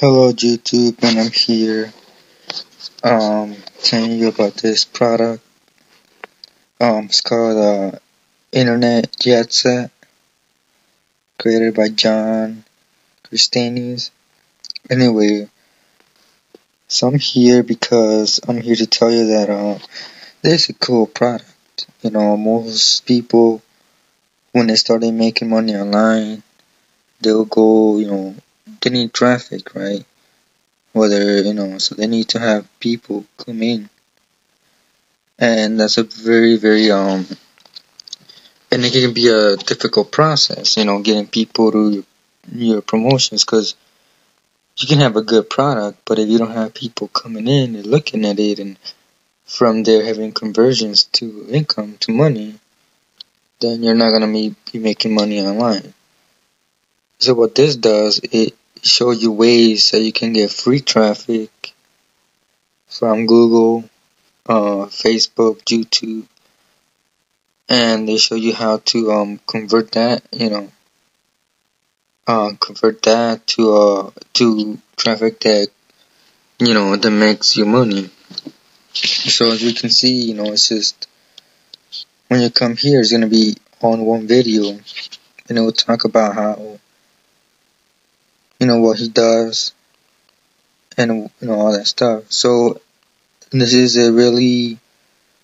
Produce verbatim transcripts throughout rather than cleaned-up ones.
Hello YouTube, and I'm here um, telling you about this product. Um, it's called uh, Internet Jet Set, created by John Crestani. Anyway, so I'm here because I'm here to tell you that uh, this is a cool product. You know, most people, when they started making money online, they'll go, you know, they need traffic, right? Whether, you know, so they need to have people come in, and that's a very, very um, and it can be a difficult process, you know, getting people to your, your promotions, because you can have a good product, but if you don't have people coming in and looking at it, and from there having conversions to income, to money, then you're not gonna be making money online. So what this does, it shows you ways that you can get free traffic from Google, uh, Facebook, YouTube, and they show you how to um, convert that, you know, uh, convert that to uh, to traffic that, you know, that makes you money. So as we can see, you know, it's just when you come here, it's gonna be on one video, and it will talk about how, you know, what he does, and you know, all that stuff. So this is a really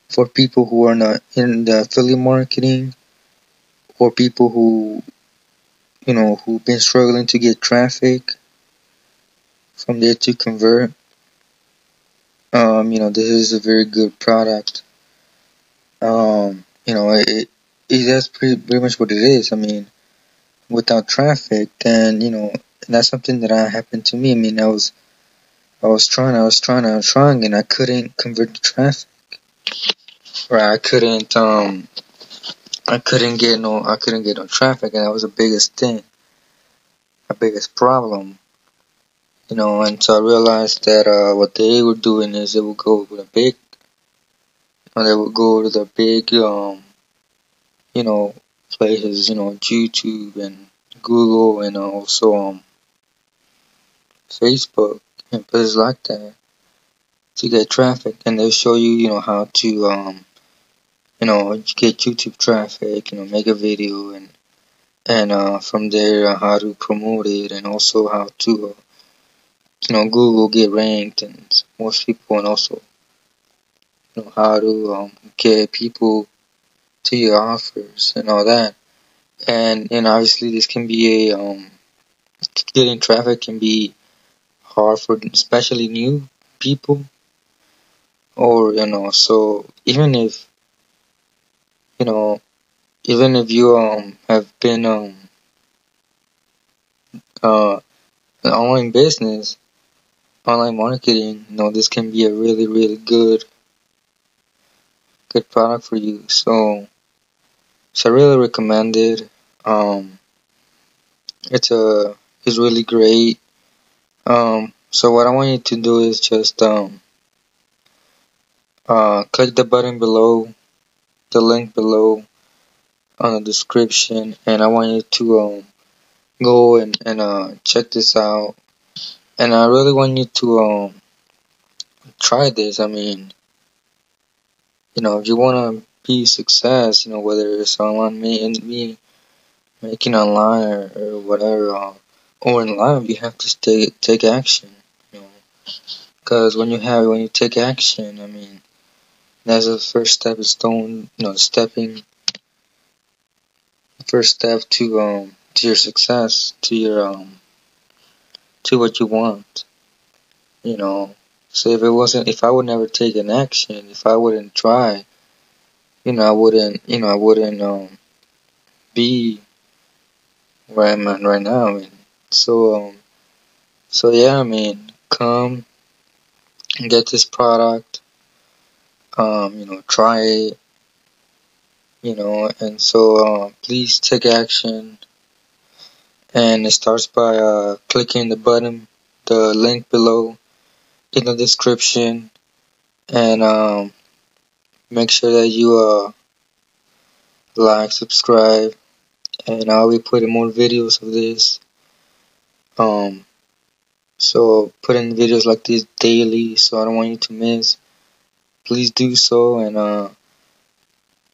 for people who are not in the affiliate marketing, or people who, you know, who've been struggling to get traffic from there to convert. Um, you know, this is a very good product. Um, you know, it, it that's pretty pretty much what it is. I mean, without traffic, then, you know, and that's something that uh, happened to me. I mean, I was, I was trying, I was trying, I was trying, and I couldn't convert the traffic. Right? I couldn't, um, I couldn't get no, I couldn't get no traffic, and that was the biggest thing, the biggest problem. You know, and so I realized that uh, what they were doing is they would go with a big, or they would go to the big, um, you know, places, you know, YouTube and Google, and also um. Facebook and places like that to get traffic, and they show you, you know, how to um you know, get YouTube traffic, you know, make a video, and and uh from there uh, how to promote it, and also how to uh, you know, Google get ranked and most people, and also, you know, how to um get people to your offers and all that. And and obviously this can be a um getting traffic can be hard for especially new people, or, you know, so even if, you know, even if you um have been um uh an online business, online marketing, you know, this can be a really, really good good product for you. So so I really recommend it. Um it's a it's really great. Um so what I want you to do is just um uh click the button below, the link below on the description, and I want you to um go and, and uh check this out. And I really want you to um try this. I mean, you know, if you wanna be success, you know, whether it's online me and me making online, or, or whatever, um, or in life, you have to stay, take action, you know, because when you have, when you take action, I mean, that's the first step, is don't, you know, stepping, first step to, um, to your success, to your, um, to what you want, you know. So if it wasn't, if I would never take an action, if I wouldn't try, you know, I wouldn't, you know, I wouldn't, um, be where I'm at right now. I mean, so um, so yeah, I mean, come and get this product, um, you know, try it, you know, and so uh, please take action. And it starts by uh, clicking the button, the link below in the description, and um, make sure that you uh, like, subscribe, and I'll be putting more videos of this. Um, So put in videos like this daily, so I don't want you to miss. Please do so. And uh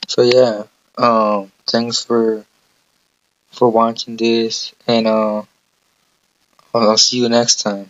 so yeah, um thanks for for watching this, and uh I'll see you next time.